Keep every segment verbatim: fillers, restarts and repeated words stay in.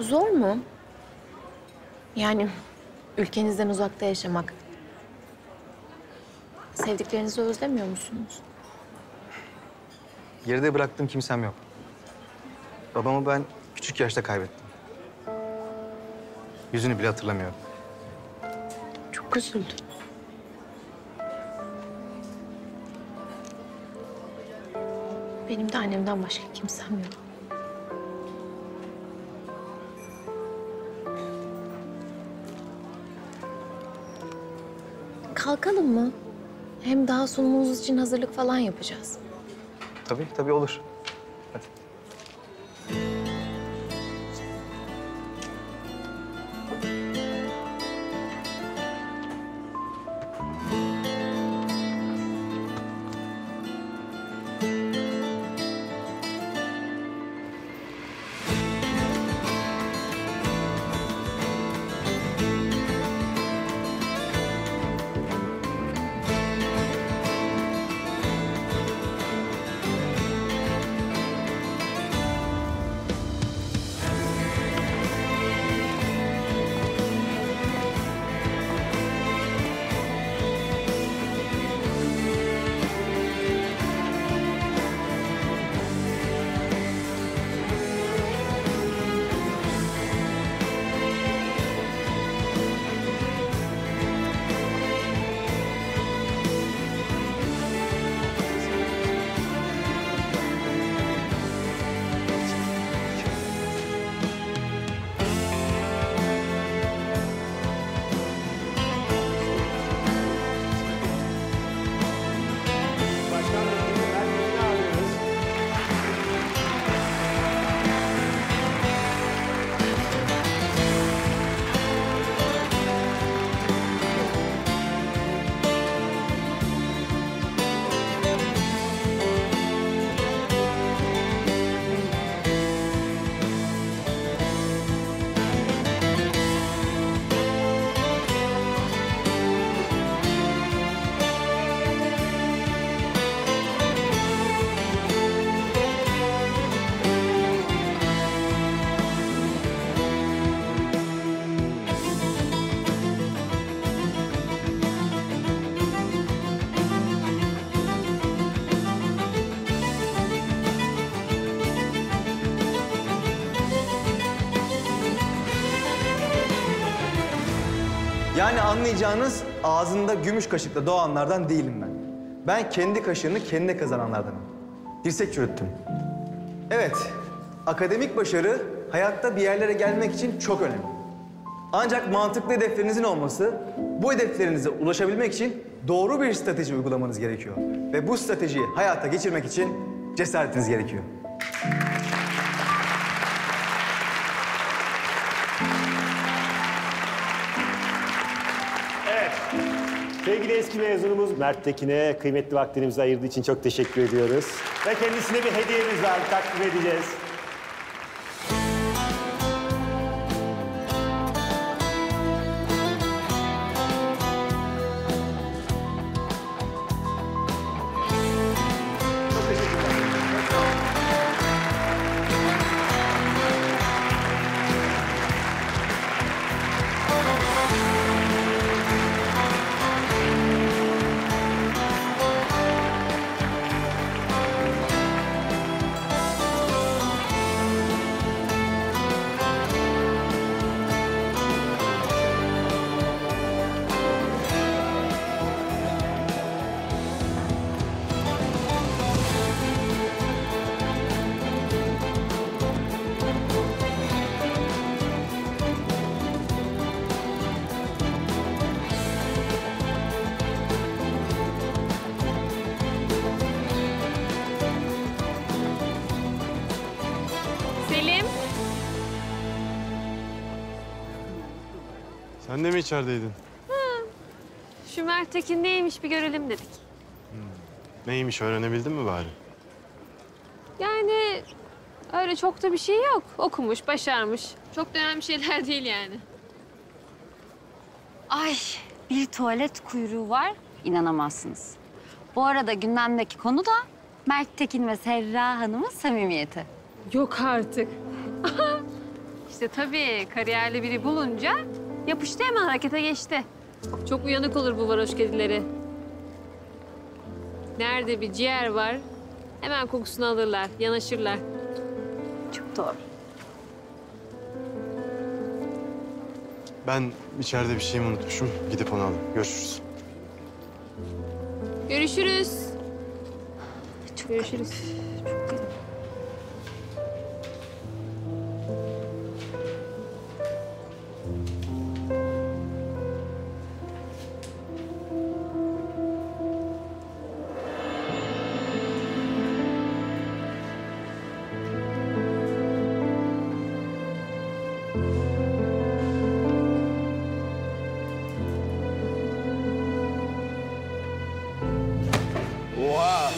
Zor mu? Yani ülkenizden uzakta yaşamak. Sevdiklerinizi özlemiyor musunuz? Geride bıraktığım kimsem yok. Babamı ben küçük yaşta kaybettim. Yüzünü bile hatırlamıyorum. Çok üzüldüm. Benim de annemden başka kimsem yok. Kalkalım mı? Hem daha sunumunuz için hazırlık falan yapacağız. Tabii, tabii olur. Hadi. Yani anlayacağınız ağzında gümüş kaşıkla doğanlardan değilim ben. Ben kendi kaşığını kendine kazananlardanım. Dirsek çürüttüm. Evet, akademik başarı hayatta bir yerlere gelmek için çok önemli. Ancak mantıklı hedeflerinizin olması, bu hedeflerinize ulaşabilmek için doğru bir strateji uygulamanız gerekiyor. Ve bu stratejiyi hayata geçirmek için cesaretiniz gerekiyor. Sevgili eski mezunumuz Mert Tekin'e kıymetli vaktinizi ayırdığı için çok teşekkür ediyoruz. Ve kendisine bir hediyemiz var, takdim edeceğiz. Sen de mi içerideydin? Hı. Şu Mert Tekin neymiş bir görelim dedik. Hı. Neymiş öğrenebildin mi bari? Yani öyle çok da bir şey yok. Okumuş, başarmış. Çok da önemli şeyler değil yani. Ay, bir tuvalet kuyruğu var. İnanamazsınız. Bu arada gündemdeki konu da Mert Tekin ve Serra Hanım'ın samimiyeti. Yok artık. İşte tabii kariyerli biri bulunca yapıştı, hemen harekete geçti. Çok uyanık olur bu varoş kedileri. Nerede bir ciğer var hemen kokusunu alırlar, yanaşırlar. Çok doğru. Ben içeride bir şeyimi unutmuşum. Gidip onu alayım. Görüşürüz. Görüşürüz. Çok Görüşürüz. Garip. Çok garip.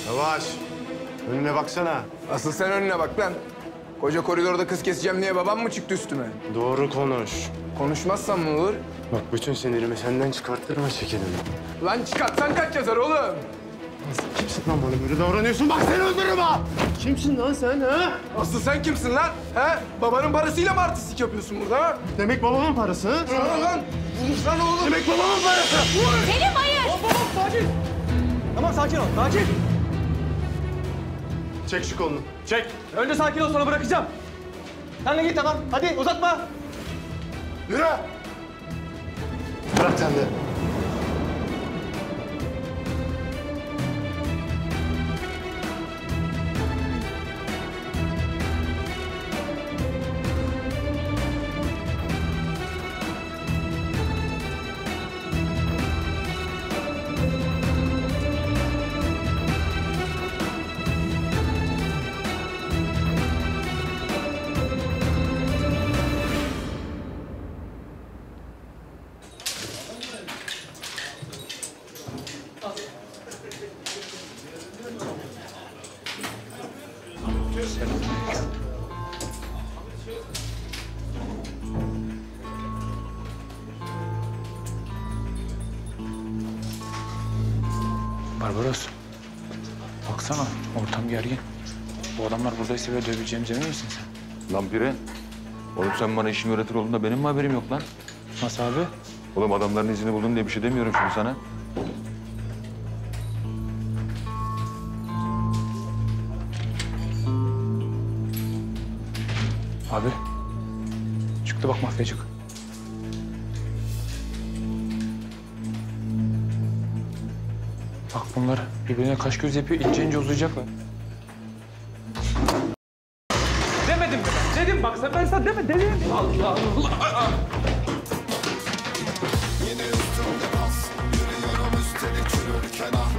Yavaş. Önüne baksana. Asıl sen önüne bak lan. Koca koridorda kız keseceğim diye babam mı çıktı üstüme? Doğru konuş. Konuşmazsan mı olur? Bak bütün sinirimi senden çıkarttırma şekerim. Lan çıkartsan kaç yazar oğlum? Nasıl kimsin lan bana böyle davranıyorsun? Bak seni öldürürüm ha! Kimsin lan sen ha? Asıl sen kimsin lan? Ha? Babanın parasıyla mı artistlik yapıyorsun burada ha? Demek babamın parası ha? Sana lan! Vuruş lan oğlum! Demek babamın parası! Vur! Selim hayır! Lan babam sakin! Tamam sakin ol, sakin! Çek şu kolunu, çek. Önce sakin ol, sonra bırakacağım. Sen de git tamam, hadi uzatma. Yürü. Bırak sen de. Barbaros, baksana ortam gergin. Bu adamlar buradaysa böyle döveceğimize emin misin sen? Lan Pire, oğlum sen bana işimi öğretir olduğunda benim mi haberim yok lan? Nasıl abi? Oğlum adamların izini buldum diye bir şey demiyorum şimdi sana. Abi, çıktı bak mafyacık. Bak bunlar birbirine kaş göz yapıyor, ince ince uzayacaklar. Demedim mi? Dedim bak sen, ben sana deme, dedim. Allah Allah! Yine üstümde bas, yürüyorum üstelik yürürken ah.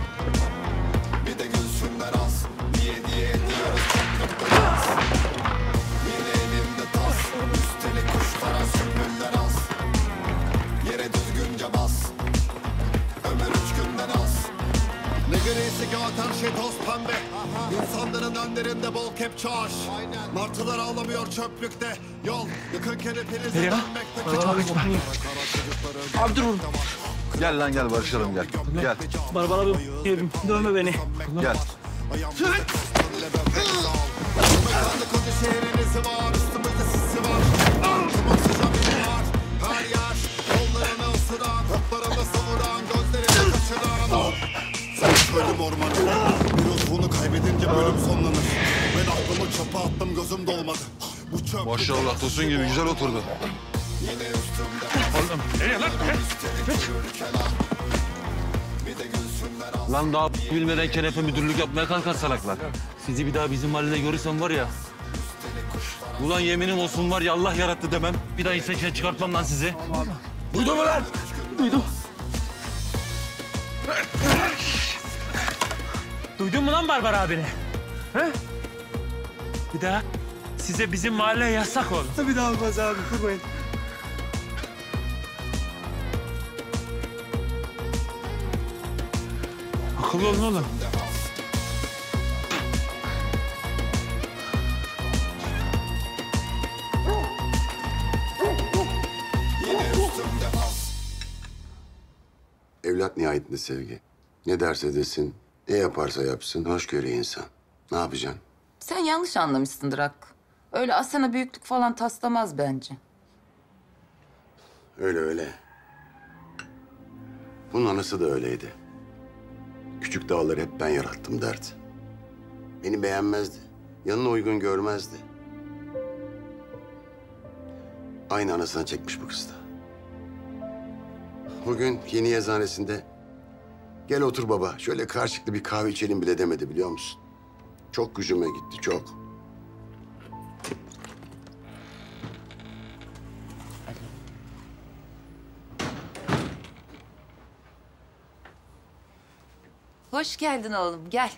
Bir de gülsünler az, diye diye diyoruz çöplükler az. Yine elimde tas, üstelik kuşlara sümbüller az. Yere düzgünce bas, ömür üç günden az. Ne grisi göğten şey toz pembe. Aha. İnsanların önlerinde bol kepçe ağaç. Martılar ağlamıyor çöplükte. Yol yıkın kelepinizi dönmekte küçük. Abi dur oğlum. Gel lan gel barışalım gel. Gel. gel. Barbar abi dövme beni. Gel. Ölüm ormanı. Bir ruhunu kaybedince bölüm sonlanır. Ben aklımı çöpe attım, gözüm dolmadı. Bu çöp... Maşallah tosun gibi güzel oturdu. Oğlum, nereye lan? Lan daha bilmeden kenefe müdürlük yapmaya kalkar salaklar. Sizi bir daha bizim mahallede görürsem var ya... Ulan yeminim olsun var ya Allah yarattı demem. Bir daha insan çıkartmam lan sizi. Duydun mu lan? Duydum. Duydun mu lan Barbar abini? He? Bir daha size bizim mahalleye yasak oğlum. Tabii daha olmaz abi, kurmayın. Akıllı olun oğlum. Evlat nihayetinde Sevgi. Ne derse desin, ne yaparsa yapsın hoşgörü insan. Ne yapacaksın? Sen yanlış anlamışsındır Hakkı. Öyle asana büyüklük falan taslamaz bence. Öyle öyle. Bunun anası da öyleydi. Küçük dağları hep ben yarattım derdi. Beni beğenmezdi. Yanına uygun görmezdi. Aynı anasına çekmiş bu kız da. Bugün yeni eczanesinde gel otur baba şöyle karşılıklı bir kahve içelim bile demedi biliyor musun? Çok gücüme gitti çok. Hoş geldin oğlum, gel.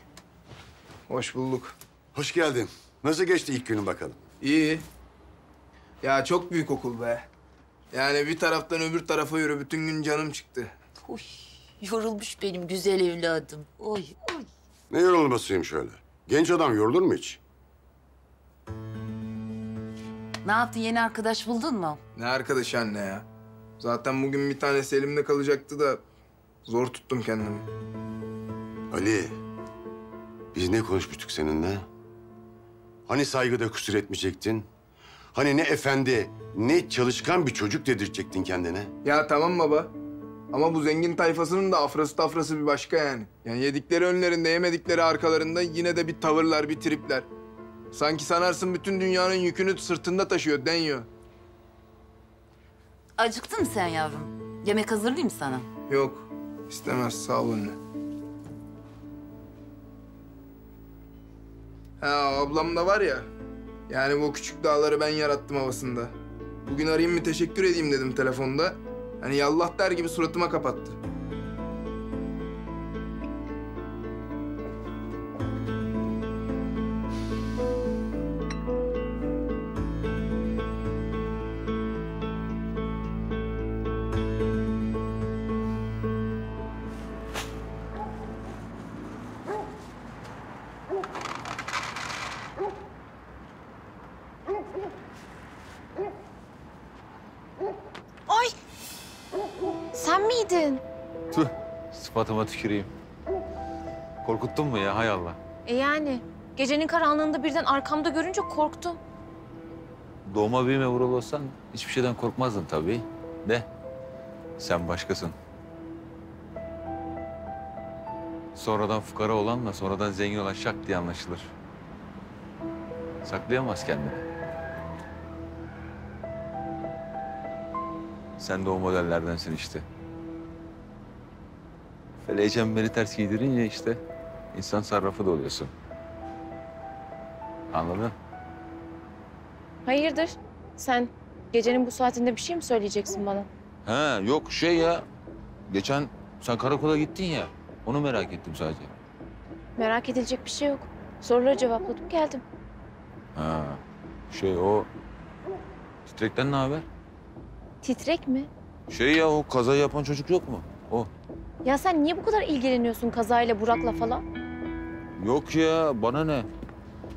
Hoş bulduk. Hoş geldin. Nasıl geçti ilk günün bakalım? İyi. Ya çok büyük okul be. Yani bir taraftan öbür tarafa yürü, bütün gün canım çıktı. Oy, yorulmuş benim güzel evladım. Oy, oy. Ne yorulmasıymış öyle? Genç adam yorulur mu hiç? Ne yaptın, yeni arkadaş buldun mu? Ne arkadaş anne ya? Zaten bugün bir tanesi elimde kalacaktı da zor tuttum kendimi. Ali, biz ne konuşmuştuk seninle? Hani saygıda kusur etmeyecektin? Hani ne efendi, ne çalışkan bir çocuk dedirtecektin kendine? Ya tamam baba. Ama bu zengin tayfasının da afrası tafrası bir başka yani. Yani yedikleri önlerinde, yemedikleri arkalarında yine de bir tavırlar, bir tripler. Sanki sanarsın bütün dünyanın yükünü sırtında taşıyor, deniyor. Acıktın mı sen yavrum? Yemek hazırlayayım sana. Yok, istemez. Sağ ol anne. Ha, ablam da var ya. Yani bu küçük dağları ben yarattım havasında. Bugün arayayım mı teşekkür edeyim dedim telefonda. Hani yallah der gibi suratıma kapattı. Sıfatıma tüküreyim. Korkuttun mu ya hay Allah? E yani gecenin karanlığında birden arkamda görünce korktum. Doğma büyüme vuralı olsan hiçbir şeyden korkmazdın tabii. De sen başkasın. Sonradan fukara olanla sonradan zengin olan şak diye anlaşılır. Saklayamaz kendini. Sen de o modellerdensin işte. Böyle ecemberi ters giydirince işte insan sarrafı da oluyorsun. Anladın? Hayırdır? Sen gecenin bu saatinde bir şey mi söyleyeceksin bana? Ha yok şey ya. Geçen sen karakola gittin ya. Onu merak ettim sadece. Merak edilecek bir şey yok. Soruları cevapladım geldim. Ha şey o Titrek'ten ne haber? Titrek mi? Şey ya o kaza yapan çocuk yok mu? O. Ya sen niye bu kadar ilgileniyorsun kazayla, Burak'la falan? Yok ya, bana ne?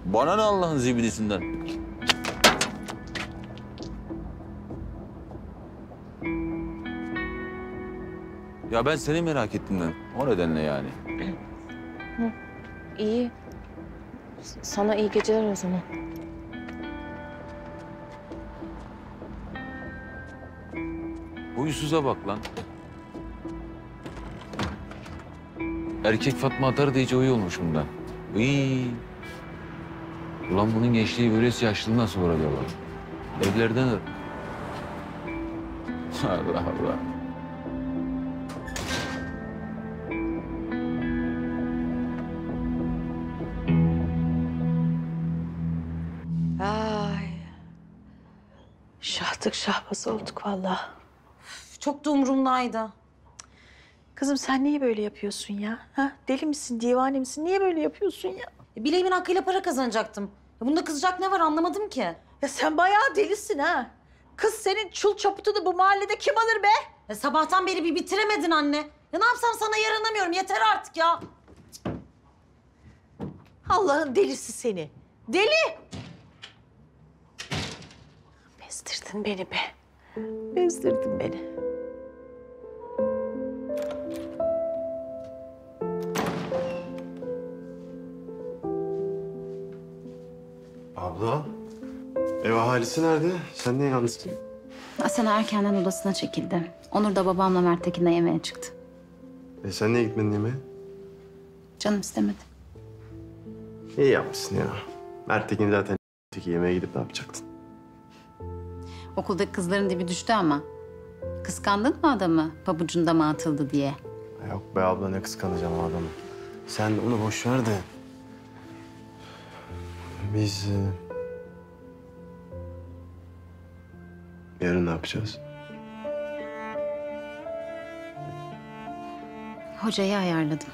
Bana ne Allah'ın zibidisinden? Ya ben seni merak ettiğimden, o nedenle yani. Hı, iyi. Sana iyi geceler o zaman. Uysuza bak lan. Erkek Fatma atar da iyice uyu olmuş bundan. Uyyy. Ulan bunun gençliği böylesi yaşlılığı nasıl var acaba? Evlerden de... Allah Allah. Ay. Şahtık şahbaz olduk vallahi. Çok da umurumdaydı. Kızım sen niye böyle yapıyorsun ya? Ha? Deli misin, divane misin? Niye böyle yapıyorsun ya? E, bileğimin hakkıyla para kazanacaktım. Ya, bunda kızacak ne var anlamadım ki. Ya sen bayağı delisin ha. Kız senin çul çaputunu bu mahallede kim alır be? Ya, sabahtan beri bir bitiremedin anne. Ya ne yapsam sana yaranamıyorum. Yeter artık ya. Allah'ın delisi seni. Deli! Bezdirdin beni be. Bezdirdin beni. Abla, Ev ahalisi nerede? Sen niye yalnızsın? Asena erkenden odasına çekildi. Onur da babamla Mert Tekin'le yemeğe çıktı. E sen niye gitmedin yemeğe? Canım istemedi. İyi yapmışsın ya. Mert Tekin zaten yemeğe gidip ne yapacaktın? Okuldaki kızların dibi düştü ama. Kıskandın mı adamı? Pabucunda mı atıldı diye? Yok be abla, ne kıskanacağım adamı. Sen onu boş ver de. Biz... yarın ne yapacağız? Hocayı ayarladım.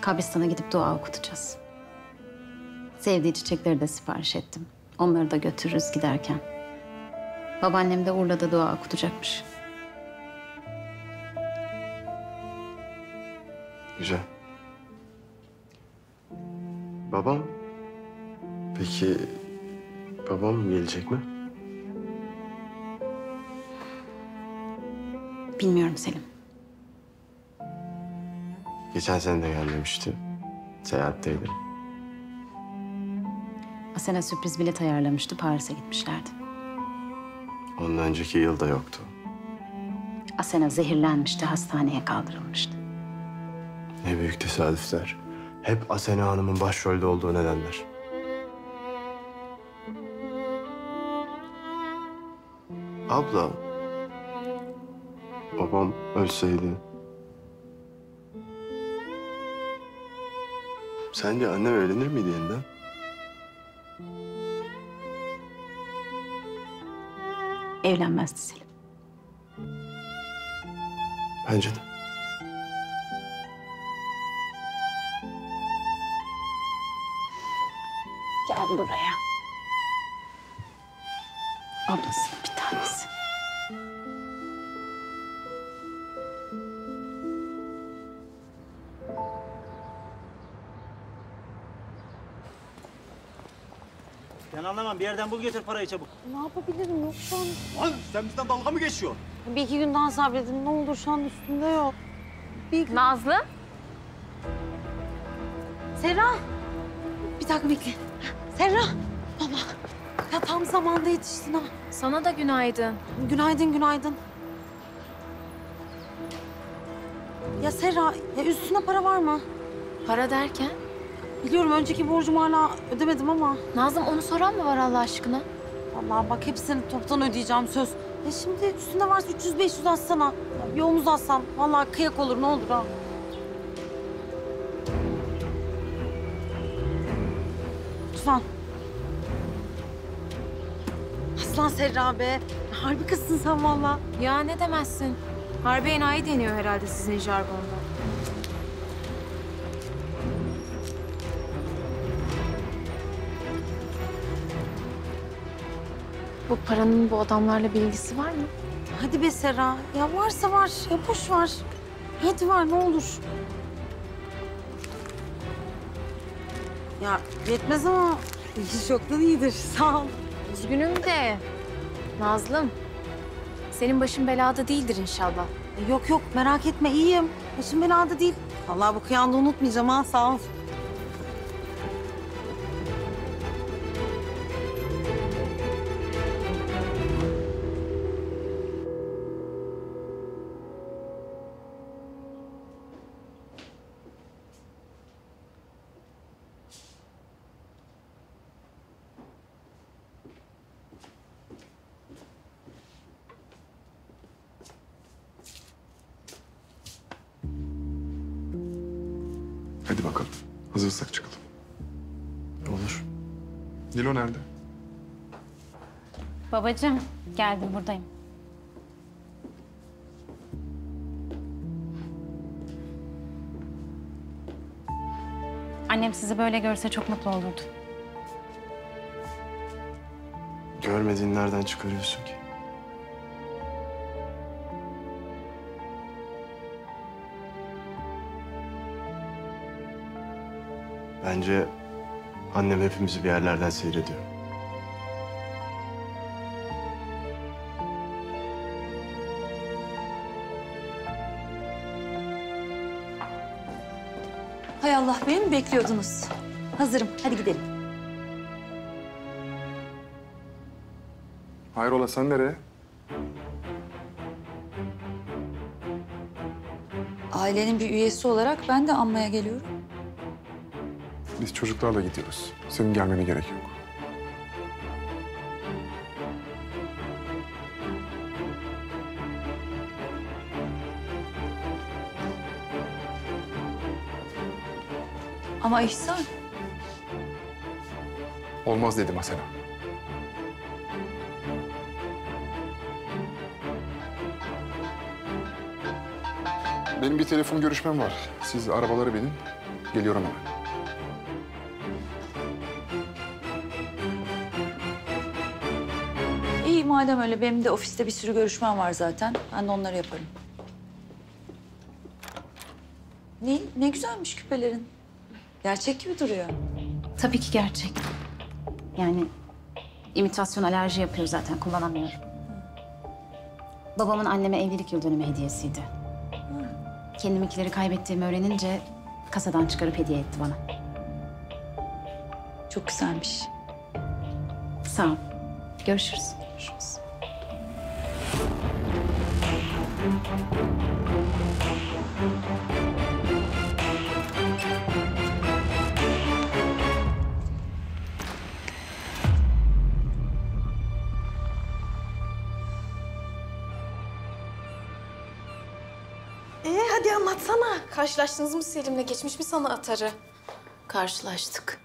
Kabristan'a gidip dua okutacağız. Sevdiği çiçekleri de sipariş ettim. Onları da götürürüz giderken. Babaannem de Urla'da dua okutacakmış. Güzel. Babam? Peki babam gelecek mi? Bilmiyorum Selim. Geçen sene de gelmemişti. Seyahatteydi. Asena sürpriz bilet ayarlamıştı. Paris'e gitmişlerdi. Ondan önceki yıl da yoktu. Asena zehirlenmişti. Hastaneye kaldırılmıştı. Ne büyük tesadüfler. Hep Asena Hanım'ın başrolde olduğu nedenler. Abla, babam ölseydi... sence annem evlenir miydi yeniden? Evlenmezdi Selim. Bence de. Gel buraya. Ablasının bir tanesi. Ben anlamam. Bir yerden bul, getir parayı çabuk. Ne yapabilirim? Yok şu an. Lan sen bizden dalga mı geçiyorsun? Bir iki gün daha sabredin. Ne olur, şu an üstümde yok. Bir iki... Nazlı. Serra. Bir dakika bekle. Serra. Baba. Ya tam zamanda yetiştin ha. Sana da günaydın. Günaydın, günaydın. Ya Serra, ya üstüne para var mı? Para derken? Biliyorum, önceki borcumu hala ödemedim ama... Nazım, onu soran mı var Allah aşkına? Vallahi bak, hepsini toptan ödeyeceğim, söz. Ya şimdi üstünde varsa üç yüz beş yüz atsana. Bir omuz atsam vallahi kıyak olur, ne olur ha. Lütfen. Aslan Serra be. Harbi kızsın sen vallahi. Ya ne demezsin. Harbi enayi deniyor herhalde sizin jargonda. Bu paranın bu adamlarla bir ilgisi var mı? Hadi be Serra. Ya varsa var, ya boş var. Hadi var, ne olur. Ya yetmez ama şoktan iyidir. Sağ ol. Üzgünüm de Nazlım. Senin başın belada değildir inşallah. E, yok yok, merak etme, iyiyim. Başım belada değil. Vallahi bu kıyanda unutmayacağım ha, sağ ol. Hadi bakalım. Hazırsak çıkalım. Olur. Nilo nerede? Babacığım, geldim, buradayım. Annem sizi böyle görse çok mutlu olurdu. Görmediğini nereden çıkarıyorsun ki? Bence annem hepimizi bir yerlerden seyrediyor. Hay Allah, beni mi bekliyordunuz? Hazırım, hadi gidelim. Hayrola sen nereye? Ailenin bir üyesi olarak ben de anmaya geliyorum. Biz çocuklarla gidiyoruz. Senin gelmene gerek yok. Ama İhsan. Olmaz dedim Asena. Benim bir telefon görüşmem var. Siz arabaları binin. Geliyorum hemen. İyi madem öyle. Benim de ofiste bir sürü görüşmem var zaten. Ben de onları yaparım. Ne, ne güzelmiş küpelerin. Gerçek gibi duruyor. Tabii ki gerçek. Yani imitasyon alerji yapıyor zaten, kullanamıyorum. Hı. Babamın anneme evlilik yıl dönümü hediyesiydi. Hı. Kendimikileri kaybettiğimi öğrenince kasadan çıkarıp hediye etti bana. Çok güzelmiş. Sağ ol. Görüşürüz. Görüşürüz. Hadi anlatsana. Karşılaştınız mı Selim'le? Geçmiş mi sana atarı? Karşılaştık.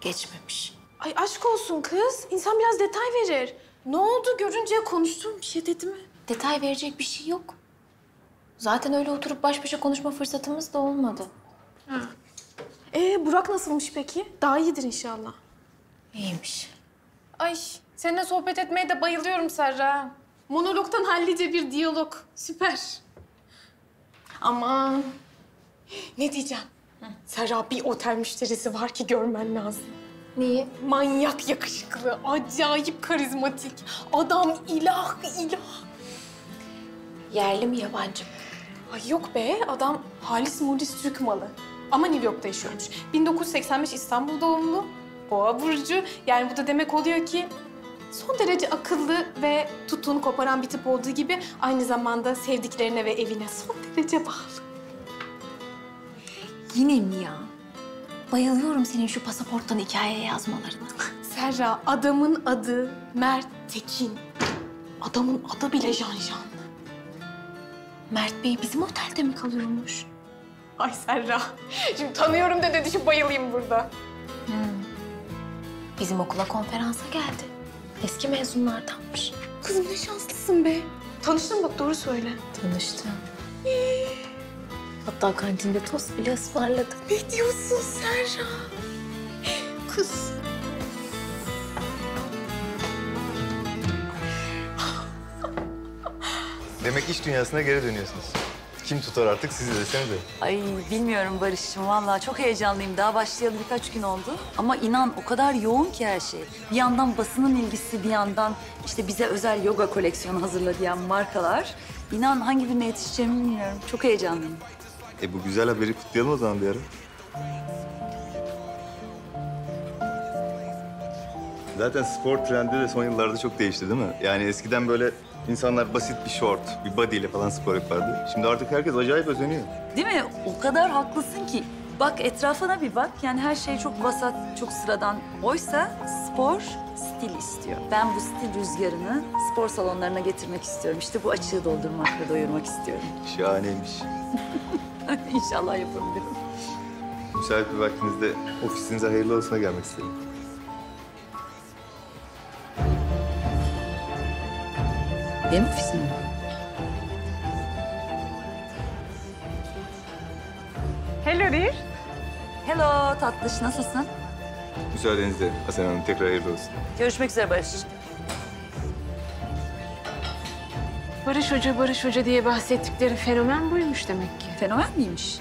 Geçmemiş. Ay aşk olsun kız. İnsan biraz detay verir. Ne oldu? Görünce konuştun. Bir şey dedi mi? Detay verecek bir şey yok. Zaten öyle oturup baş başa konuşma fırsatımız da olmadı. Ha. Ee Burak nasılmış peki? Daha iyidir inşallah. İyiymiş. Ay seninle sohbet etmeye de bayılıyorum Serra. Monologdan hallice bir diyalog. Süper. Aman, ne diyeceğim? Hı. Serra bir otel müşterisi var ki görmen lazım. Neyi? Manyak yakışıklı, acayip karizmatik. Adam ilah ilah. Yerli mi yabancı mı? Ay yok be, adam halis mulis Türk malı. Ama New York'ta yaşıyormuş. bin dokuz yüz seksen beş İstanbul doğumlu, Boğa burcu. Yani bu da demek oluyor ki son derece akıllı ve tutun koparan bir tip olduğu gibi aynı zamanda sevdiklerine ve evine son derece bağlı. Yine mi ya? Bayılıyorum senin şu pasaporttan hikayeye yazmalarına. Serra, adamın adı Mert Tekin. Adamın adı bile Jan Janlı. Mert Bey bizim otelde mi kalıyormuş? Ay Serra, şimdi tanıyorum da dedi şu bayılayım burada. Hmm. Bizim okula konferansa geldi. Eski mezunlardanmış. Kızım ne şanslısın be. Tanıştın bak, doğru söyle. Tanıştım. Ee? Hatta kantinde tost bile ısmarladım. Ne diyorsun Serra? Kız. Demek iş dünyasına geri dönüyorsunuz. Kim tutar artık sizi desenize. Ay bilmiyorum Barış'cığım, vallahi çok heyecanlıyım. Daha başlayalı birkaç gün oldu. Ama inan o kadar yoğun ki her şey. Bir yandan basının ilgisi, bir yandan işte bize özel yoga koleksiyonu hazırla diyen markalar. İnan hangi birine yetişeceğimi bilmiyorum. Çok heyecanlıyım. E bu güzel haberi kutlayalım o zaman bir ara. Zaten spor trendi de son yıllarda çok değişti değil mi? Yani eskiden böyle İnsanlar basit bir şort, bir body'yle falan spor yapardı. Şimdi artık herkes acayip özeniyor. Değil mi? O kadar haklısın ki. Bak etrafına bir bak. Yani her şey çok vasat, çok sıradan. Oysa spor stil istiyor. Ben bu stil rüzgarını spor salonlarına getirmek istiyorum. İşte bu açığı doldurmakla doyurmak istiyorum. Şahaneymiş. İnşallah yapabilirim. Müsait bir vaktinizde ofisinize hayırlı olsuna gelmek istedim. Benim ofisim mi? Hello Dear. Hello tatlış, nasılsın? Müsaadenizle Asena Hanım, tekrar hayırlı olsun. Görüşmek üzere Barış. Barış Hoca, Barış Hoca diye bahsettikleri fenomen buymuş demek ki. Fenomen miymiş?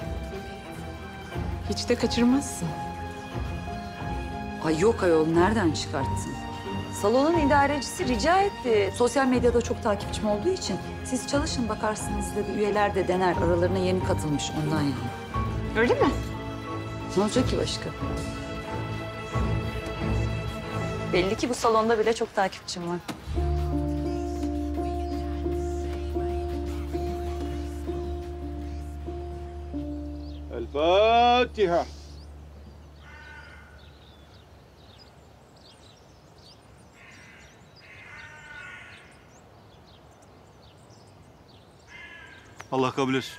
Hiç de kaçırmazsın. Ay yok ayol, nereden çıkarttın? Salonun idarecisi rica etti. Sosyal medyada çok takipçim olduğu için siz çalışın bakarsınız dedi. Üyeler de dener. Aralarına yeni katılmış ondan yani. Öyle mi? Ne olacak ki başka? Belli ki bu salonda bile çok takipçim var. Fatiha. Allah kabul etsin.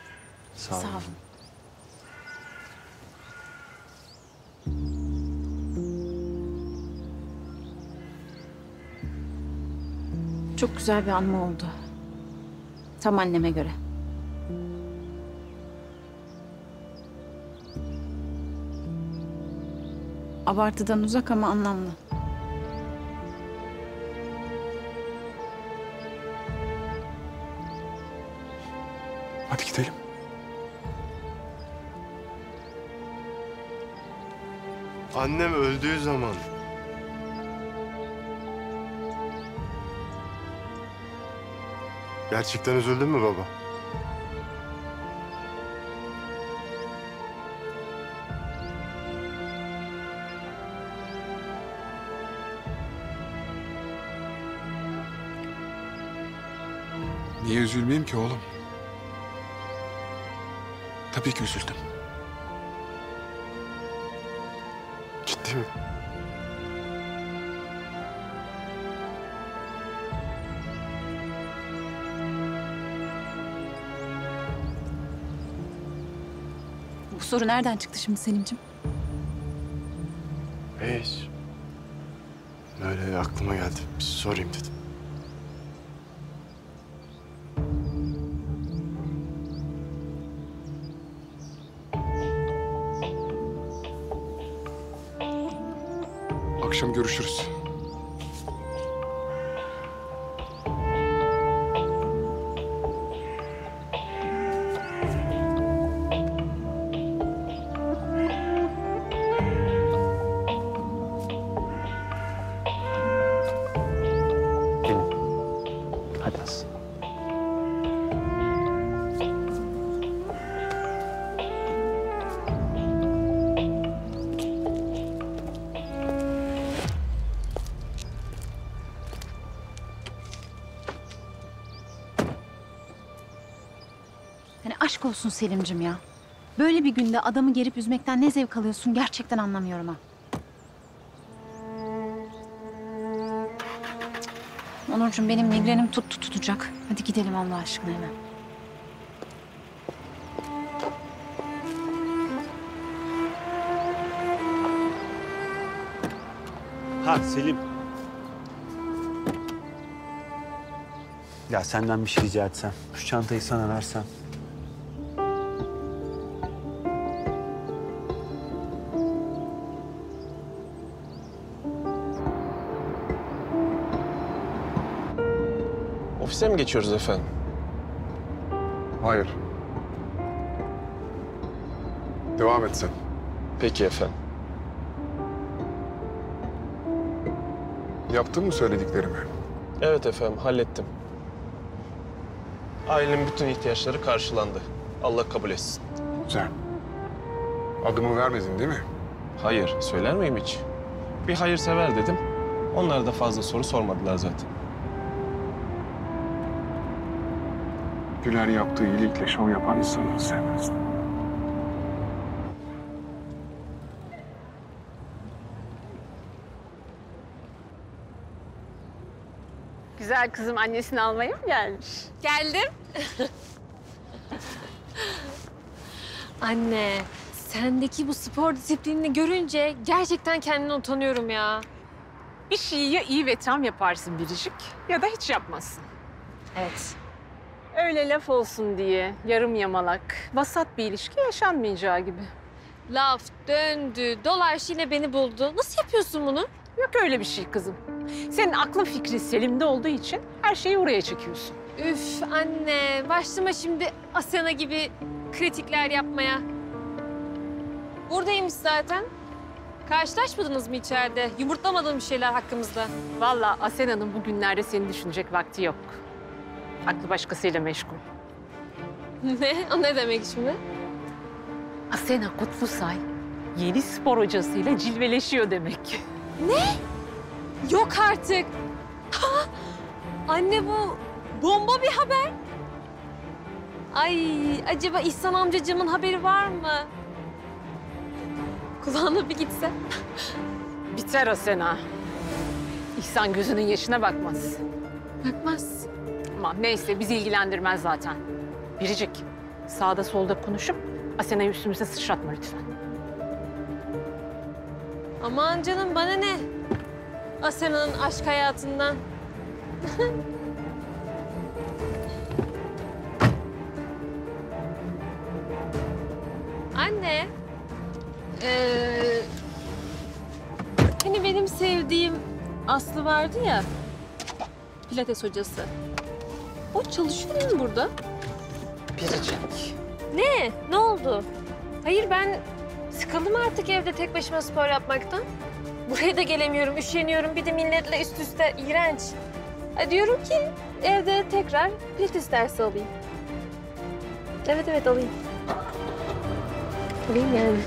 Sağ olun. Sağ olun. Çok güzel bir anma oldu. Tam anneme göre. Abartıdan uzak ama anlamlı. Hadi gidelim. Annem öldüğü zaman gerçekten üzüldün mü baba? Niye üzülmeyeyim ki oğlum? Tabii ki üzüldüm. Ciddi mi? Bu soru nereden çıktı şimdi Selim'ciğim? Hiç. Böyle aklıma geldi. Bir sorayım dedim. Akşam görüşürüz. Aşk olsun Selim'cim ya. Böyle bir günde adamı gerip üzmekten ne zevk alıyorsun gerçekten anlamıyorum ha. Onurcuğum benim migrenim tuttu tutacak. Hadi gidelim Allah aşkına hemen. Ha Selim. Ya senden bir şey rica etsem. Şu çantayı sana versem. Ofise mi geçiyoruz efendim? Hayır. Devam et sen. Peki efendim. Yaptın mı söylediklerimi? Evet efendim, hallettim. Ailemin bütün ihtiyaçları karşılandı. Allah kabul etsin. Güzel. Adımı vermedin değil mi? Hayır, söyler miyim hiç? Bir hayırsever dedim. Onlar da fazla soru sormadılar zaten. Güler yaptığı iyilikle şov yapan insanı sevmez. Güzel kızım annesini almaya mı gelmiş? Geldim. Anne, sendeki bu spor disiplinini görünce gerçekten kendine utanıyorum ya. Bir şeyi ya iyi ve tam yaparsın Biricik ya da hiç yapmazsın. Evet. Öyle laf olsun diye yarım yamalak, vasat bir ilişki yaşanmayacağı gibi. Laf döndü, dolaş yine beni buldu. Nasıl yapıyorsun bunu? Yok öyle bir şey kızım. Senin aklın fikrin Selim'de olduğu için her şeyi oraya çekiyorsun. Üf anne, başlama şimdi Asyana gibi kritikler yapmaya. Buradaymış zaten. Karşılaşmadınız mı içeride? Yumurtlamadığım şeyler hakkımızda. Vallahi Asena'nın bugünlerde seni düşünecek vakti yok. Aklı başkasıyla meşgul. Ne? O ne demek şimdi? Asena Kutlusay yeni spor hocasıyla cilveleşiyor demek. Ne? Yok artık. Ha! Anne bu bomba bir haber. Ay acaba İhsan amcacığımın haberi var mı? Kulağına bir gitse. Biter o Sena. İhsan gözünün yaşına bakmaz. Bakmaz. Aman neyse bizi ilgilendirmez zaten. Biricik sağda solda konuşup Asena'yı üstümüze sıçratma lütfen. Aman canım bana ne? Asena'nın aşk hayatından. Anne. Ee, hani benim sevdiğim Aslı vardı ya, Pilates hocası. O çalışıyor değil mi burada? Biricik. Ne? Ne oldu? Hayır ben sıkıldım artık evde tek başıma spor yapmaktan. Buraya da gelemiyorum, üşeniyorum. Bir de milletle üst üste iğrenç. E, diyorum ki evde tekrar Pilates dersi alayım. Evet evet alayım. Alayım yani.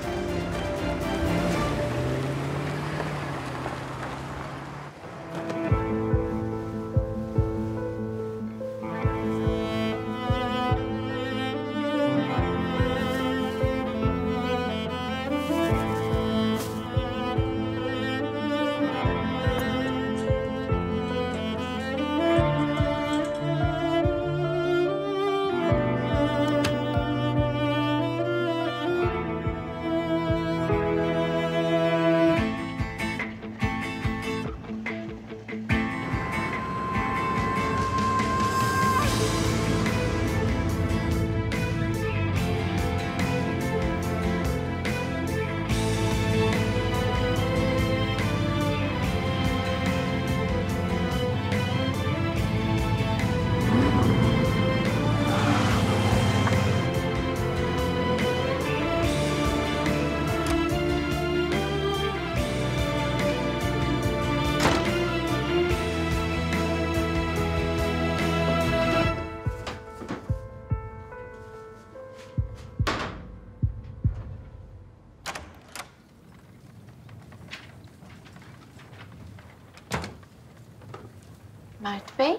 Mert Bey.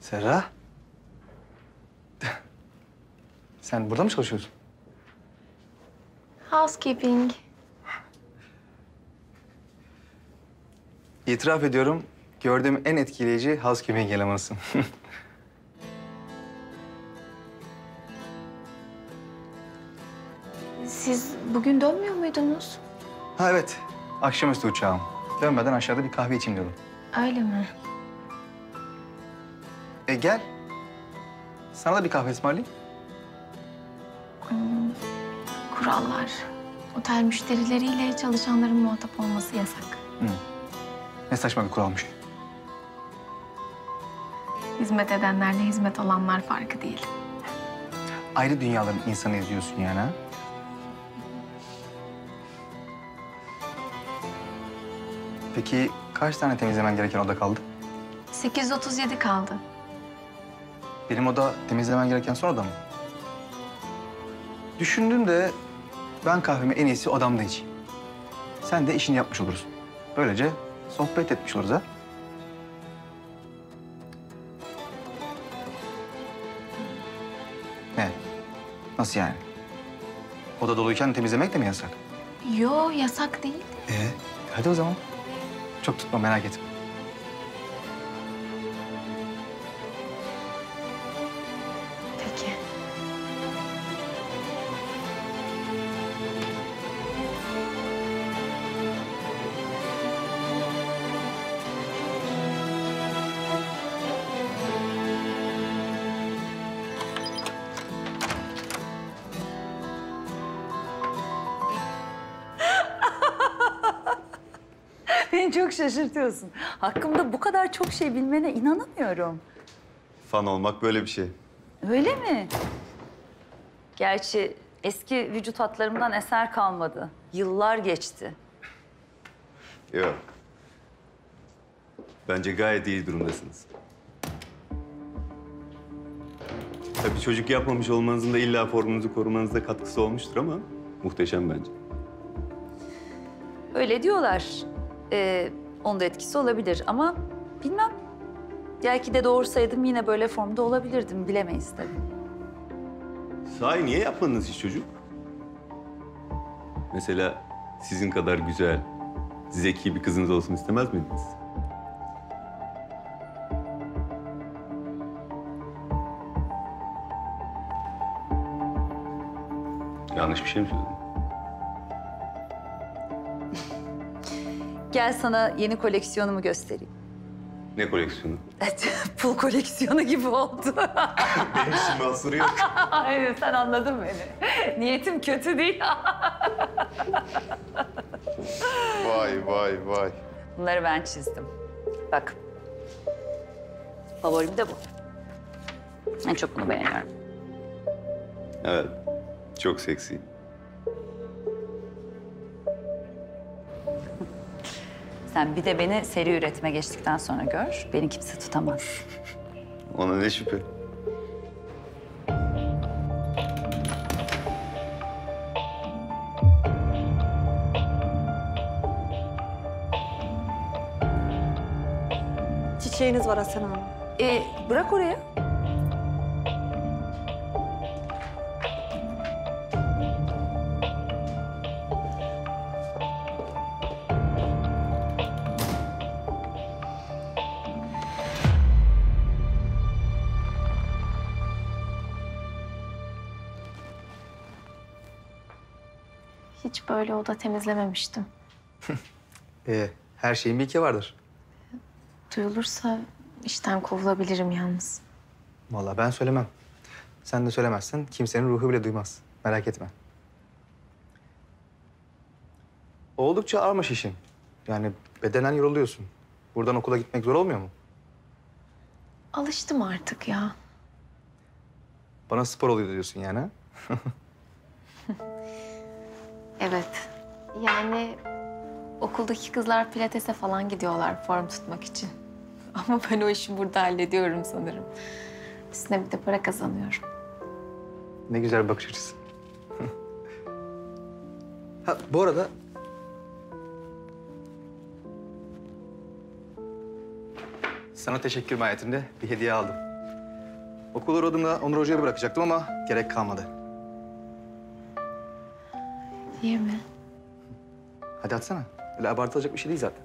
Serra. Sen burada mı çalışıyorsun? Housekeeping. İtiraf ediyorum, gördüğüm en etkileyici housekeeping elemanısın. Siz bugün dönmüyor muydunuz? Ha evet, akşamüstü uçağım. Dönmeden aşağıda bir kahve içeyim dedim. Öyle mi? E gel. Sana da bir kahve ısmarlayayım. Hmm, kurallar. Otel müşterileriyle çalışanların muhatap olması yasak. Hmm. Ne saçma bir kuralmış. Hizmet edenlerle hizmet olanlar farkı değil. Ayrı dünyaların insanı izliyorsun yani ha? Peki kaç tane temizlemen gereken oda kaldı? sekiz yüz otuz yedi kaldı. Benim oda temizlemen gereken son oda mı? Düşündüğümde ben kahvemi en iyisi odamda içeyim. Sen de işini yapmış olursun. Böylece sohbet etmiş oluruz ha? Ne? Nasıl yani? Oda doluyken temizlemek de mi yasak? Yo, yasak değil. Ee, hadi o zaman. Çok tutma, merak etme. Peki. Beni çok şaşırtıyorsun. Hakkımda bu kadar çok şey bilmene inanamıyorum. Fan olmak böyle bir şey. Öyle mi? Gerçi eski vücut hatlarımdan eser kalmadı. Yıllar geçti. Yok. Bence gayet iyi durumdasınız. Tabii çocuk yapmamış olmanızın da illa formunuzu korumanıza katkısı olmuştur ama muhteşem bence. Öyle diyorlar. Ee, onda etkisi olabilir ama bilmem. Belki de doğursaydım yine böyle formda olabilirdim. Bilemeyiz tabii. Sahi niye yapmadınız hiç çocuk? Mesela sizin kadar güzel, zeki bir kızınız olsun istemez miydiniz? Yanlış bir şey mi söyledim? Gel sana yeni koleksiyonumu göstereyim. Ne koleksiyonu? Pul koleksiyonu gibi oldu. Benim şimdi asırı yok. Aynen, sen anladın beni. Niyetim kötü değil. Vay vay vay. Bunları ben çizdim. Bak. Favorim de bu. En çok bunu beğeniyorum. Evet. Çok seksi. Sen bir de beni seri üretime geçtikten sonra gör, beni kimse tutamaz. Ona ne şüphe? Çiçeğiniz var Hasan Hanım. Ee, bırak oraya. Hiç böyle oda temizlememiştim. ee, her şeyin bir iki vardır. Duyulursa işten kovulabilirim yalnız. Vallahi ben söylemem. Sen de söylemezsen kimsenin ruhu bile duymaz. Merak etme. Oldukça ağırmış işin. Yani bedenen yoruluyorsun. Buradan okula gitmek zor olmuyor mu? Alıştım artık ya. Bana spor oluyor diyorsun yani. Evet. Yani okuldaki kızlar pilatese falan gidiyorlar form tutmak için. Ama ben o işi burada hallediyorum sanırım. Üstüne bir de para kazanıyorum. Ne güzel bakış açısı. Ha, bu arada... Sana teşekkür mahiyetinde bir hediye aldım. Okul uğradığımda Onur Hoca'ya bırakacaktım ama gerek kalmadı. İyi mi? Hadi atsana. Öyle abartılacak bir şey değil zaten.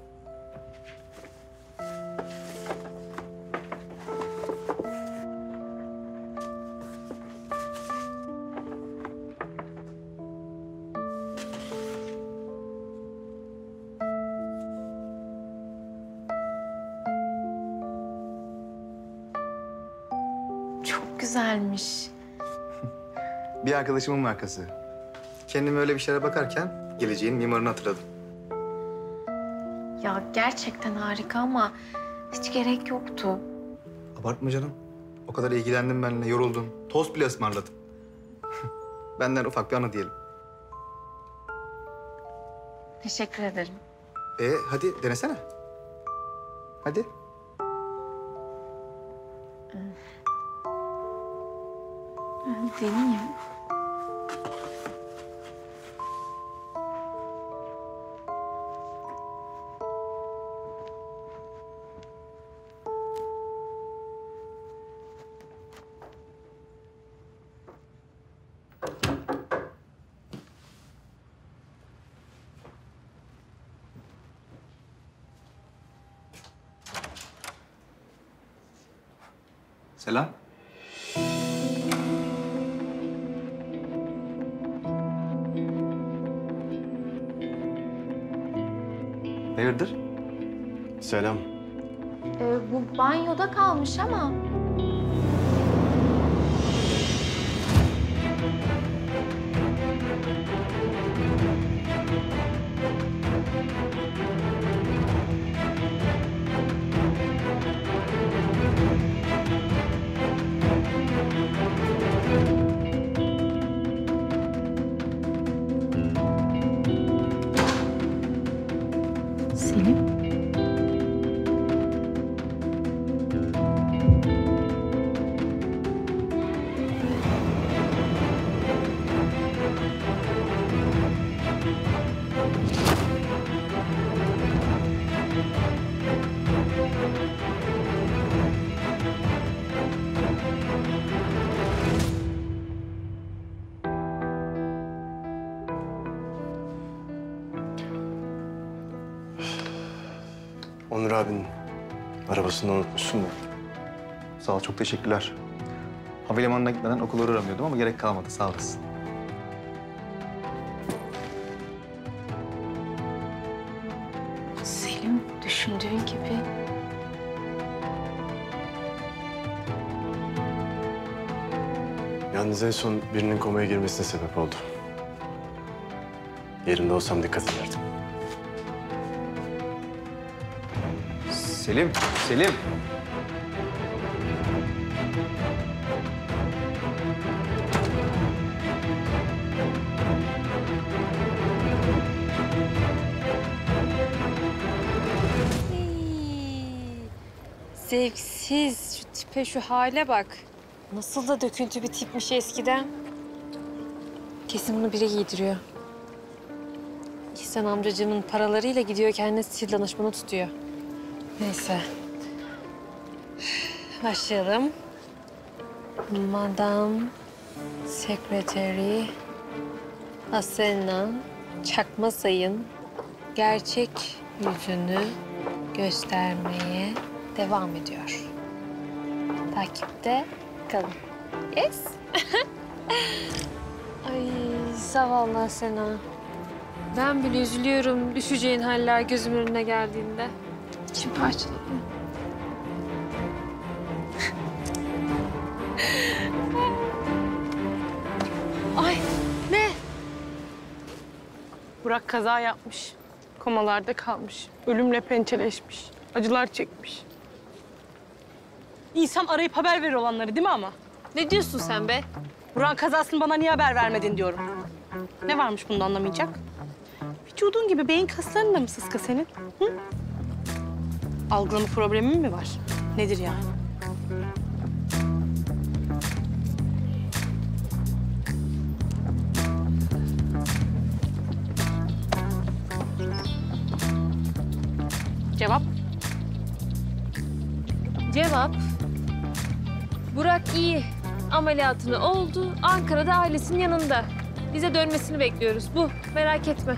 Çok güzelmiş. Bir arkadaşımın markası. Kendime öyle bir şeylere bakarken geleceğin mimarını hatırladım. Ya gerçekten harika ama hiç gerek yoktu. Abartma canım. O kadar ilgilendim benimle, yoruldum. Tost bile ısmarladım. Benden ufak bir anı diyelim. Teşekkür ederim. Ee, hadi denesene. Hadi. Deneyeyim. Selam. Hayırdır? Selam. Ee, bu banyoda kalmış ama. Onur abinin arabasını unutmuşsun da. Sağ ol, çok teşekkürler. Havalimanına gitmeden okula uğramıyordum ama gerek kalmadı, sağ olasın. Selim, düşündüğün gibi... Yalnız en son birinin komaya girmesine sebep oldu. Yerinde olsam dikkat ederdim. Selim, Selim. Zevksiz, şu tipe, şu hale bak. Nasıl da döküntü bir tipmiş eskiden. Kesin bunu biri giydiriyor. İhsan amcacığımın paralarıyla gidiyor, kendine stil danışmanı tutuyor. Neyse. Başlayalım. Madame Secretary Asena Çakma Sayın gerçek yüzünü göstermeye devam ediyor. Takipte kalın. Yes. Ay zavallı Asena. Ben bile üzülüyorum düşeceğin haller gözümün önüne geldiğinde. İçim parçalanıyor. Ay ne? Burak kaza yapmış. Komalarda kalmış. Ölümle pençeleşmiş. Acılar çekmiş. İnsan arayıp haber verir olanları değil mi ama? Ne diyorsun sen be? Burak'ın kazasını bana niye haber vermedin diyorum. Ne varmış bunda anlamayacak? Vücudun gibi beyin kaslarında mı sıska senin? Hı? Algılama problemin mi var? Nedir yani? Cevap? Cevap. Burak iyi. Ameliyatını oldu. Ankara'da ailesinin yanında. Bize dönmesini bekliyoruz. Bu. Merak etme.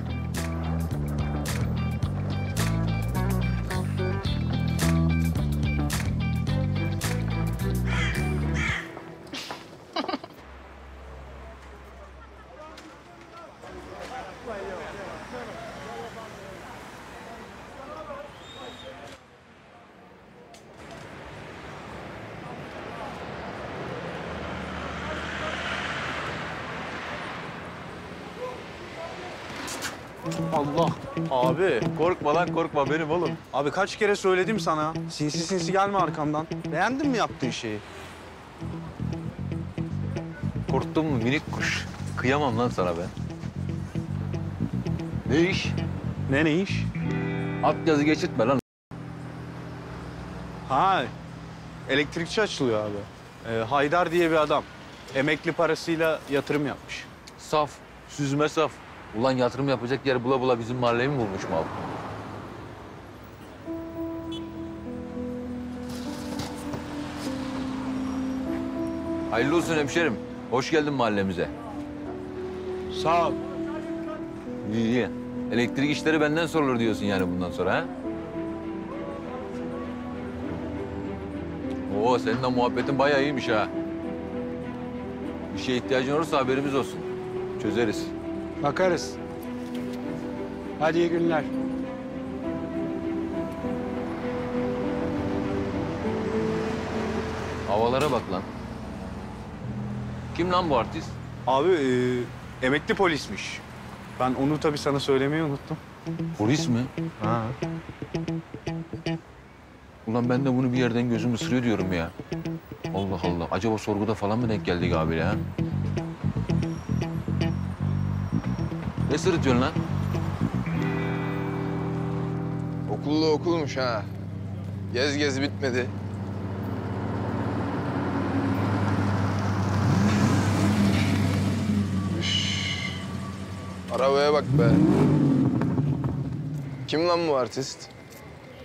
Allah! Abi korkma lan korkma benim oğlum. Abi kaç kere söyledim sana. Sinsi sinsi gelme arkamdan. Beğendin mi yaptığın şeyi? Korktun mu minik kuş? Kıyamam lan sana ben. Ne iş? Ne ne iş? At gazı geçirtme lan. Ha, elektrikçi açılıyor abi. Ee, Haydar diye bir adam. Emekli parasıyla yatırım yapmış. Saf, süzme saf. Ulan yatırım yapacak yer bula bula bizim mahalleyi mi bulmuş mal? Hayırlı olsun hemşerim. Hoş geldin mahallemize. Sağ ol. İyi, iyi. Elektrik işleri benden sorulur diyorsun yani bundan sonra ha? Oo seninle muhabbetin bayağı iyiymiş ha. Bir şeye ihtiyacın olursa haberimiz olsun. Çözeriz. Bakarız. Hadi iyi günler. Havalara bak lan. Kim lan bu artist? Abi e, emekli polismiş. Ben onu tabii sana söylemeyi unuttum. Polis mi? Ha. Ulan ben de bunu bir yerden gözüm ısırıyor diyorum ya. Allah Allah. Acaba sorguda falan mı denk geldik abiyle ha? Ne sırıtıyorsun lan? Okullu okulmuş ha. Gez gez bitmedi. Üş. Arabaya bak be. Kim lan bu artist?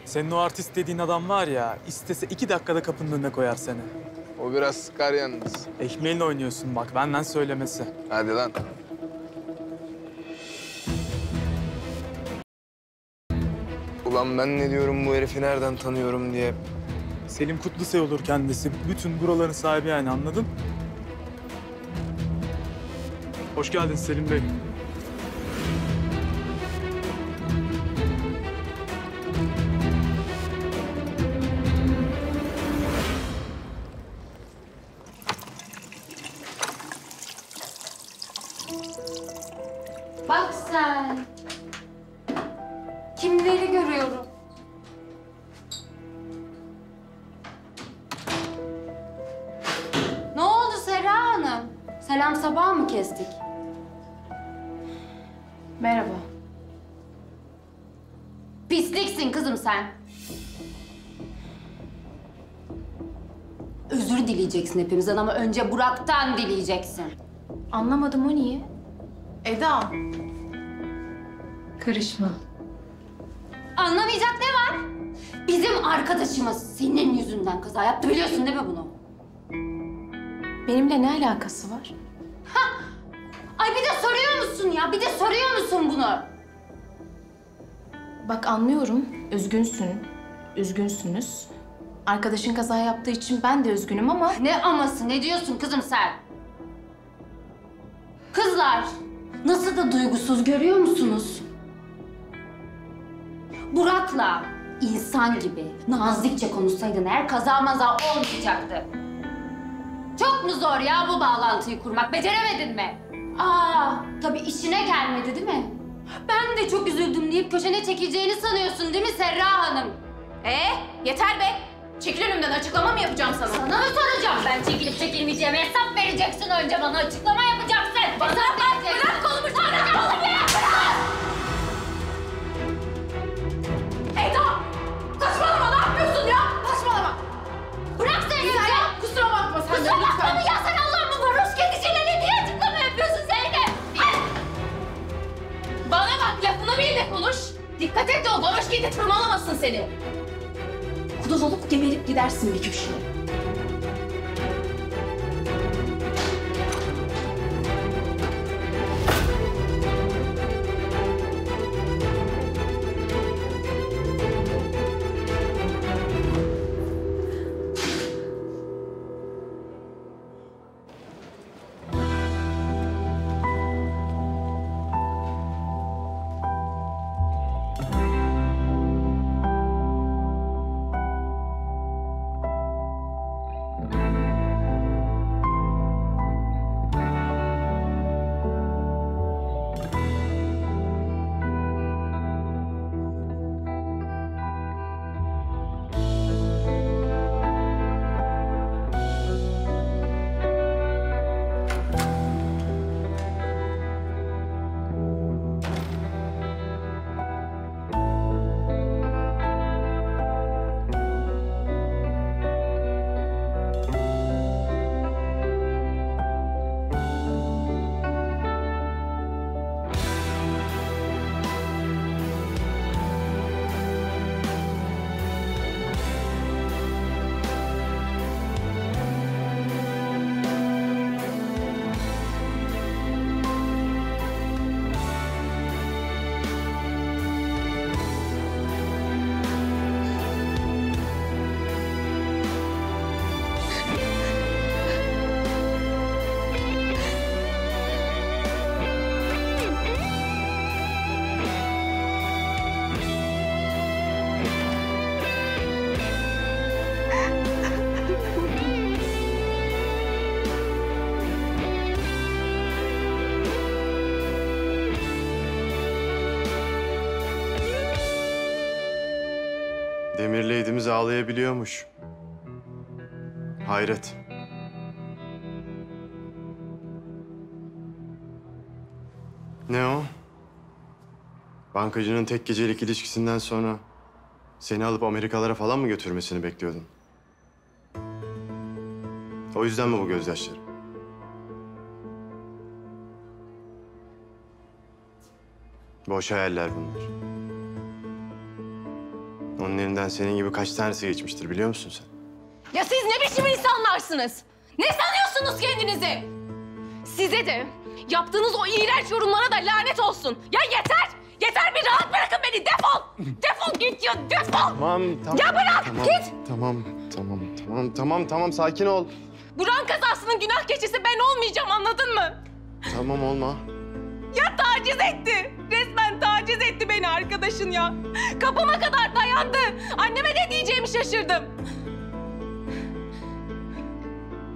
Senin o artist dediğin adam var ya, istese iki dakikada kapının önüne koyar seni. O biraz sıkar yalnız. Ekmeğinle oynuyorsun bak, benden söylemesi. Hadi lan. Ulan ben ne diyorum bu herifi nereden tanıyorum diye. Selim Kutlusay olur kendisi. Bütün buraların sahibi yani, anladın? Hoş geldin Selim Bey. Bak sen. Kimleri görüyorum? Ne oldu Serra Hanım? Selam sabah mı kestik? Merhaba. Pisliksin kızım sen. Özür dileyeceksin hepimizden ama önce Burak'tan dileyeceksin. Anlamadım, o niye? Eda. Karışma. Anlamayacak ne var? Bizim arkadaşımız senin yüzünden kaza yaptı. Biliyorsun değil mi bunu? Benimle ne alakası var? Ha! Ay bir de soruyor musun ya? Bir de soruyor musun bunu? Bak anlıyorum. Üzgünsün. Üzgünsünüz. Arkadaşın kaza yaptığı için ben de üzgünüm ama... Ne aması? Ne diyorsun kızım sen? Kızlar, nasıl da duygusuz görüyor musunuz? Burak'la insan gibi nazikçe konuşsaydın eğer kaza maza olmayacaktı. Çok mu zor ya bu bağlantıyı kurmak? Beceremedin mi? Aa, tabii işine gelmedi değil mi? Ben de çok üzüldüm deyip köşene çekeceğini sanıyorsun değil mi Serra Hanım? Ee, yeter be. Çekil önümden, açıklama mı yapacağım sana? Sana mı soracağım? Ben çekilip çekilmeyeceğime hesap vereceksin önce bana. Açıklama yapacaksın. Bana hesap bak, bırak kolumu sana. Kolumu bırak, bırak! Eda! Saçmalama, ne yapıyorsun ya? Saçmalama! Bırak seni ya! Kusura bakma sen. Kusura bakma ya sen, Allah mı var? Hoş kediciyle ne diye açıklama yapıyorsun Zeynep? Ay. Bana bak, lafını bil de konuş. Dikkat et de o varoş kedi tırmalamasın seni. Kuduz olup geberip gidersin bir köşeye. Demirleydimiz ağlayabiliyormuş. Hayret. Ne o? Bankacının tek gecelik ilişkisinden sonra seni alıp Amerikalara falan mı götürmesini bekliyordun? O yüzden mi bu gözyaşları? Boş hayaller bunlar. Onun elinden senin gibi kaç tanesi geçmiştir biliyor musun sen? Ya siz ne biçim insanlarsınız? Ne sanıyorsunuz kendinizi? Size de yaptığınız o iğrenç yorumlara da lanet olsun. Ya yeter! Yeter, bir rahat bırakın beni! beni, defol! Defol git ya, defol! Tamam, tamam. Ya bırak, tamam, git! Tamam, tamam, tamam, tamam, tamam, sakin ol. Buran kazasının günah keçisi ben olmayacağım, anladın mı? Tamam, olma. Ya taciz etti, resmen taciz etti beni arkadaşın ya. Kapıma kadar dayandı, anneme ne diyeceğimi şaşırdım.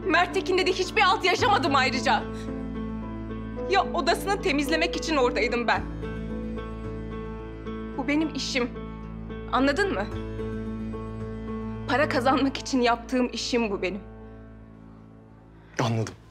Mert Tekin'le de hiçbir alt yaşamadım ayrıca. Ya odasını temizlemek için oradaydım ben. Bu benim işim. Anladın mı? Para kazanmak için yaptığım işim bu benim. Anladım.